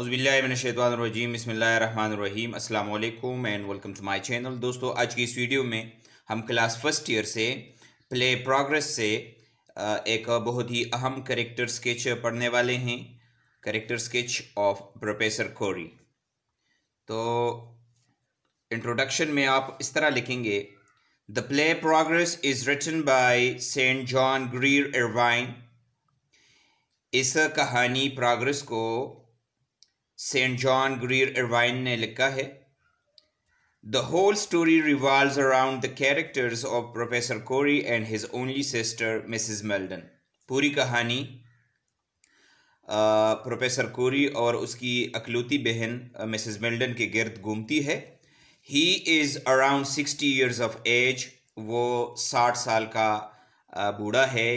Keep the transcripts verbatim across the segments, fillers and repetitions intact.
औज़ुबिल्लाहिमिनश्शैतानिर्रजीम बिस्मिल्लाहिर्रहमानिर्रहीम अस्सलाम वालेकुम and welcome to my channel. दोस्तों, आज की इस वीडियो में हम क्लास फर्स्ट ईयर से प्ले प्रोग्रेस से एक बहुत ही अहम कैरेक्टर स्केच पढ़ने वाले हैं, character sketch of professor Corrie. तो इंट्रोडक्शन में आप इस तरह लिखेंगे, the play progress is written by Saint John Greer Ervine. इस कहानी प्रोग्रेस को सेंट जॉन ग्रीर एरवाइन ने लिखा है। The whole story revolves around the characters of professor Corrie and his only sister Mrs Meldon. पूरी कहानी प्रोफेसर कोरी और उसकी अकलौती बहन मिसेस मेल्डन के गिर्द घूमती है। He is around sixty years of age. वो साठ साल का बूढ़ा है।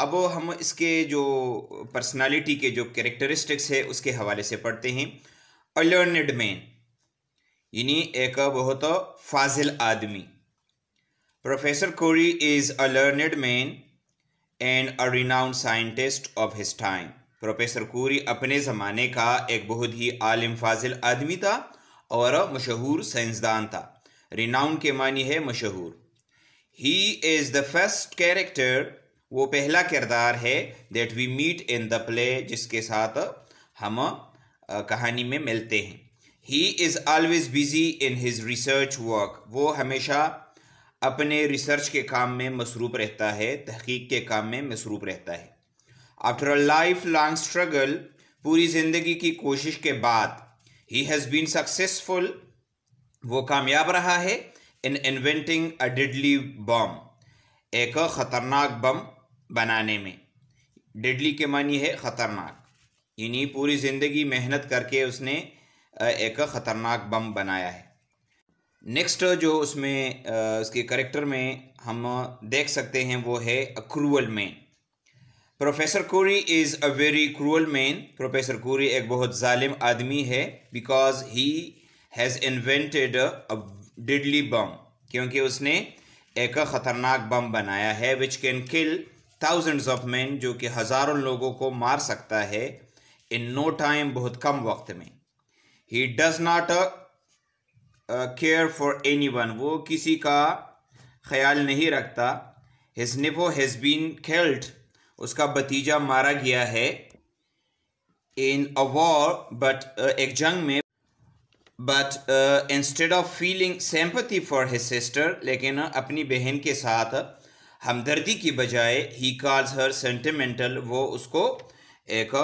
अब हम इसके जो पर्सनालिटी के जो कैरेक्टरिस्टिक्स है उसके हवाले से पढ़ते हैं। अ लर्नड मैन, यानी एक बहुत फाजिल आदमी। Professor Corrie is a learned man and a renowned scientist of his time. Professor Corrie अपने ज़माने का एक बहुत ही आलिम फाजिल आदमी था और मशहूर साइंसदान था। रिनाउंड के मानी है मशहूर। He is the first character, वो पहला किरदार है, that we meet in the play, जिसके साथ हम कहानी में मिलते हैं। He is always busy in his research work, वो हमेशा अपने रिसर्च के काम में मसरूफ़ रहता है, तहकीक के काम में मसरूफ़ रहता है। After a life long struggle, पूरी ज़िंदगी की कोशिश के बाद, ही हैज़ बीन सक्सेसफुल, वो कामयाब रहा है, इन इन्वेंटिंग अ डेडली बम, एक ख़तरनाक बम बनाने में। डेडली के मानी है ख़तरनाक, यानी पूरी ज़िंदगी मेहनत करके उसने एक ख़तरनाक बम बनाया है। नेक्स्ट जो उसमें उसके करेक्टर में हम देख सकते हैं वो है a cruel man. Professor Corrie is a very cruel man, professor कोरी एक बहुत जालिम आदमी है। Because he has invented a deadly bomb, क्योंकि उसने एक ख़तरनाक बम बनाया है, which can kill thousands of man, जो कि हज़ारों लोगों को मार सकता है इन नो टाइम, बहुत कम वक्त में। He does not care for anyone, वो किसी का ख्याल नहीं रखता। His nephew has been killed, उसका भतीजा मारा गया है, इन अ वॉर, बट एक जंग में। But instead of feeling sympathy for his sister, लेकिन अपनी बहन के साथ हमदर्दी की बजाय, ही कॉल्स हर सेंटिमेंटल, वो उसको एक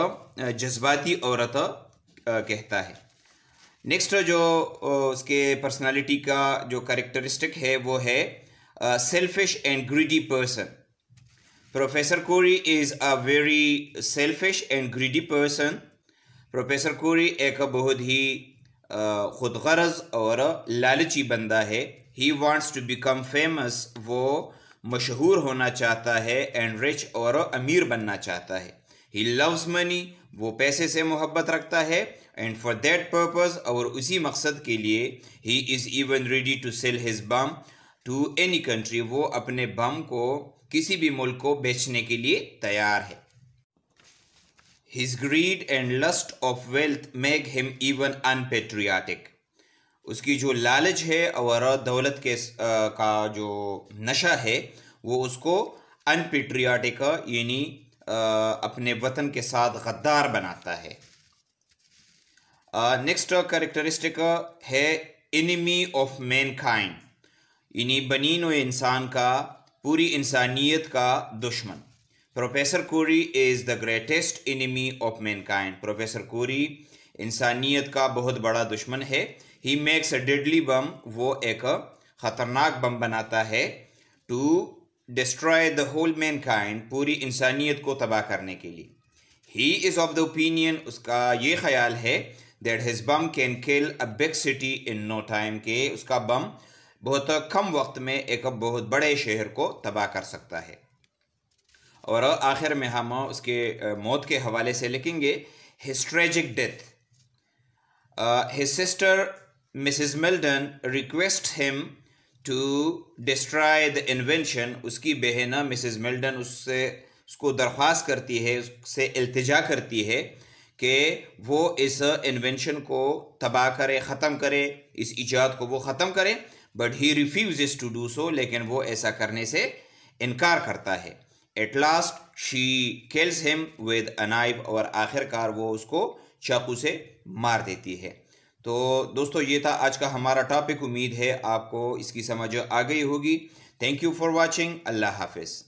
जज्बाती औरत कहता है। नेक्स्ट जो उसके पर्सनालिटी का जो करेक्टरिस्टिक है वो है selfish and greedy person. Professor Corrie is a very selfish and greedy person, professor कोरी एक बहुत ही ख़ुद गर्ज़ और लालची बंदा है। He wants to become famous, वो मशहूर होना चाहता है, एंड रिच, और अमीर बनना चाहता है। ही लव्स मनी, वो पैसे से मोहब्बत रखता है, एंड फॉर दैट पर्पज़, और उसी मकसद के लिए, he is even ready to sell his bomb to any country, वो अपने बम को किसी भी मुल्क को बेचने के लिए तैयार है। His greed and lust of wealth make him even unpatriotic. उसकी जो लालच है और दौलत के का जो नशा है वो उसको अनपेट्रियाटिक, यानी अपने वतन के साथ गद्दार बनाता है। नेक्स्ट करेक्टरिस्टिक है एनिमी ऑफ मैनकाइंड, यानी बनीनो इंसान का, पूरी इंसानियत का दुश्मन। Professor Corrie is the greatest enemy of mankind, professor Corrie इंसानियत का बहुत बड़ा दुश्मन है। ही मेक्स अ डेडली बम, वो एक ख़तरनाक बम बनाता है, to destroy the whole mankind, पूरी इंसानियत को तबाह करने के लिए। He is of the opinion, उसका ये ख्याल है, that his bomb can kill a big city in no time, के उसका बम बहुत कम वक्त में एक बहुत बड़े शहर को तबाह कर सकता है। और आखिर में हम उसके मौत के हवाले से लिखेंगे, his tragic death. His sister Mrs Meldon request him to destroy the invention, उसकी बहन मिसेस मेल्डन उससे उसको दरख्वास्त करती है, उससे इल्तिजा करती है कि वो इस इन्वेंशन को तबाह करे, ख़त्म करे, इस ईजाद को वो ख़त्म करे, but he refuses to do so, लेकिन वो ऐसा करने से इनकार करता है। At last she kills him with a knife, और आखिरकार वो उसको चाकू से मार देती है। तो दोस्तों ये था आज का हमारा टॉपिक, उम्मीद है आपको इसकी समझ आ गई होगी। थैंक यू फॉर वॉचिंग, अल्लाह हाफिज़।